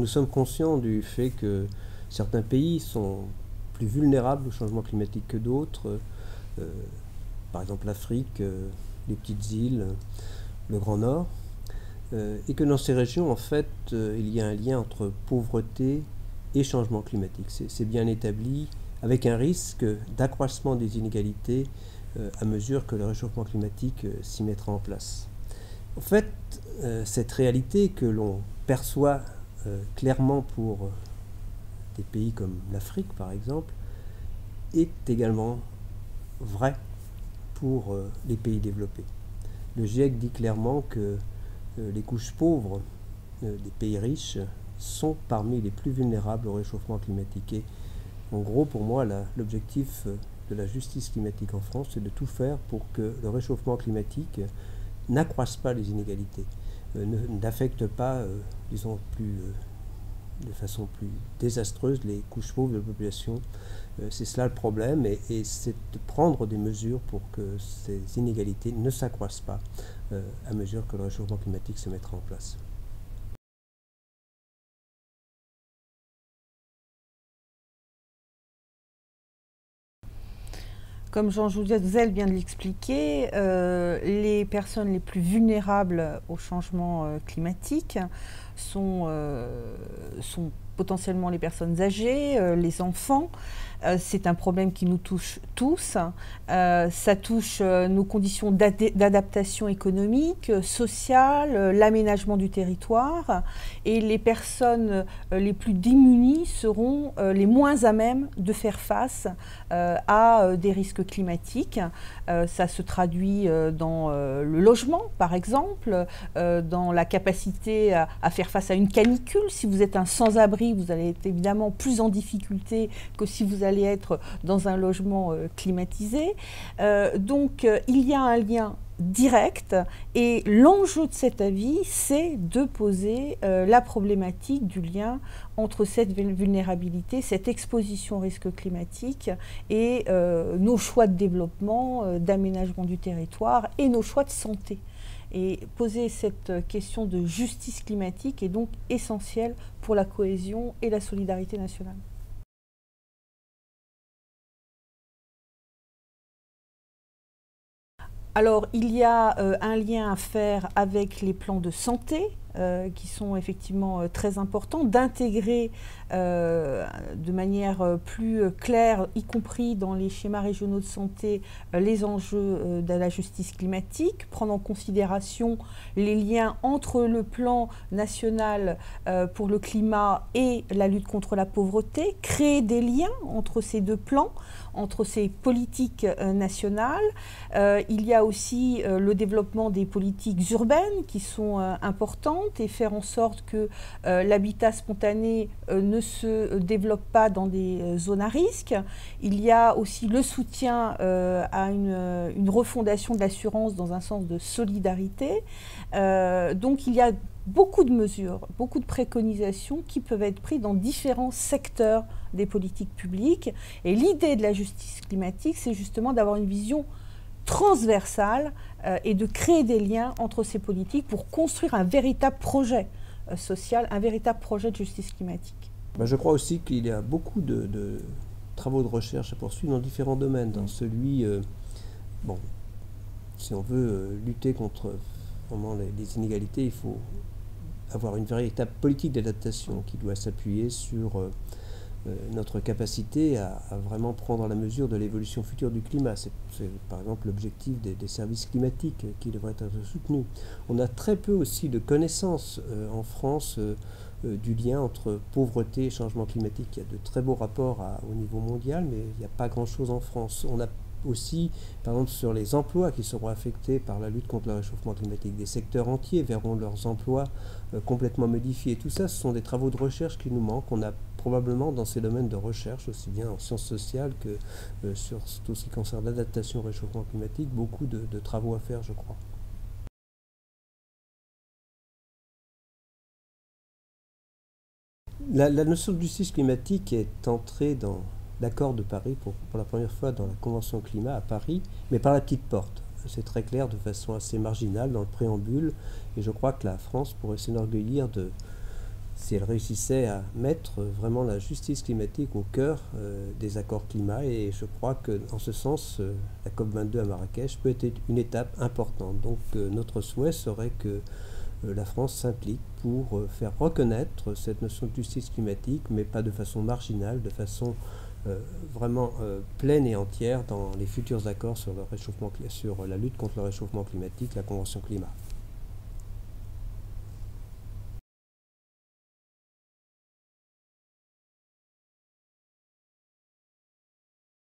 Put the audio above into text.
Nous sommes conscients du fait que certains pays sont plus vulnérables au changement climatique que d'autres. Par exemple l'Afrique, les petites îles, le Grand Nord. Et que dans ces régions, en fait, il y a un lien entre pauvreté et changement climatique. C'est bien établi, avec un risque d'accroissement des inégalités à mesure que le réchauffement climatique s'y mettra en place. En fait, cette réalité que l'on perçoit clairement pour des pays comme l'Afrique, par exemple, est également vraie pour les pays développés. Le GIEC dit clairement que les couches pauvres des pays riches sont parmi les plus vulnérables au réchauffement climatique. Et en gros, pour moi, l'objectif de la justice climatique en France, c'est de tout faire pour que le réchauffement climatique n'accroisse pas les inégalités, n'affecte pas, disons, de façon plus désastreuse les couches pauvres de la population. C'est cela le problème, et c'est de prendre des mesures pour que ces inégalités ne s'accroissent pas à mesure que le réchauffement climatique se mettra en place. Comme Jean Jouzel vient de l'expliquer, les personnes les plus vulnérables au changement climatique sont potentiellement les personnes âgées, les enfants. C'est un problème qui nous touche tous. Ça touche nos conditions d'adaptation économique, sociale, l'aménagement du territoire. Et les personnes les plus démunies seront les moins à même de faire face à des risques climatiques. Ça se traduit dans le logement, par exemple, dans la capacité à faire face à une canicule. Si vous êtes un sans-abri, vous allez être évidemment plus en difficulté que si vous allez être dans un logement climatisé. Donc il y a un lien direct, et l'enjeu de cet avis, c'est de poser la problématique du lien entre cette vulnérabilité, cette exposition au risque climatique et nos choix de développement, d'aménagement du territoire et nos choix de santé. Et poser cette question de justice climatique est donc essentielle pour la cohésion et la solidarité nationale. Alors, il y a un lien à faire avec les plans de santé qui sont effectivement très importants, d'intégrer de manière plus claire, y compris dans les schémas régionaux de santé, les enjeux de la justice climatique, prendre en considération les liens entre le plan national pour le climat et la lutte contre la pauvreté, créer des liens entre ces deux plans, entre ces politiques nationales. Il y a aussi le développement des politiques urbaines qui sont importantes, et faire en sorte que l'habitat spontané ne se développe pas dans des zones à risque. Il y a aussi le soutien à une refondation de l'assurance dans un sens de solidarité. Donc il y a beaucoup de mesures, beaucoup de préconisations qui peuvent être prises dans différents secteurs des politiques publiques. Et l'idée de la justice climatique, c'est justement d'avoir une vision transversale et de créer des liens entre ces politiques pour construire un véritable projet social, un véritable projet de justice climatique. Je crois aussi qu'il y a beaucoup de travaux de recherche à poursuivre dans différents domaines. Dans celui, si on veut lutter contre vraiment les inégalités, il faut avoir une véritable politique d'adaptation qui doit s'appuyer sur notre capacité à vraiment prendre la mesure de l'évolution future du climat. C'est par exemple l'objectif des services climatiques qui devraient être soutenus. On a très peu aussi de connaissances en France du lien entre pauvreté et changement climatique. Il y a de très beaux rapports au niveau mondial, mais il n'y a pas grand-chose en France. On a aussi, par exemple, sur les emplois qui seront affectés par la lutte contre le réchauffement climatique. Des secteurs entiers verront leurs emplois complètement modifiés. Tout ça, ce sont des travaux de recherche qui nous manquent. On a probablement dans ces domaines de recherche, aussi bien en sciences sociales que sur tout ce qui concerne l'adaptation au réchauffement climatique, beaucoup de travaux à faire, je crois. La notion de justice climatique est entrée dans l'accord de Paris pour la première fois dans la Convention climat à Paris, mais par la petite porte. C'est très clair, de façon assez marginale dans le préambule, et je crois que la France pourrait s'enorgueillir de si elle réussissait à mettre vraiment la justice climatique au cœur des accords climat. Et je crois qu'en ce sens, la COP22 à Marrakech peut être une étape importante. Donc notre souhait serait que la France s'implique pour faire reconnaître cette notion de justice climatique, mais pas de façon marginale, de façon vraiment pleine et entière dans les futurs accords sur la lutte contre le réchauffement climatique, la Convention climat.